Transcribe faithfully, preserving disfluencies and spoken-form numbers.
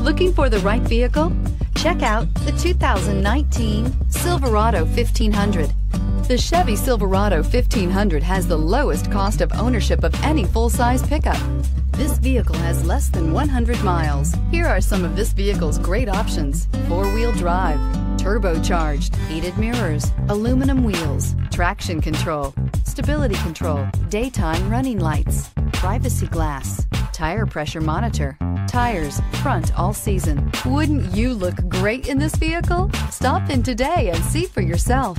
Looking for the right vehicle? Check out the two thousand nineteen Silverado fifteen hundred. The Chevy Silverado fifteen hundred has the lowest cost of ownership of any full-size pickup. This vehicle has less than one hundred miles. Here are some of this vehicle's great options: four-wheel drive, turbocharged, heated mirrors, aluminum wheels, traction control, stability control, daytime running lights, privacy glass, tire pressure monitor, tires, front all season. Wouldn't you look great in this vehicle? Stop in today and see for yourself.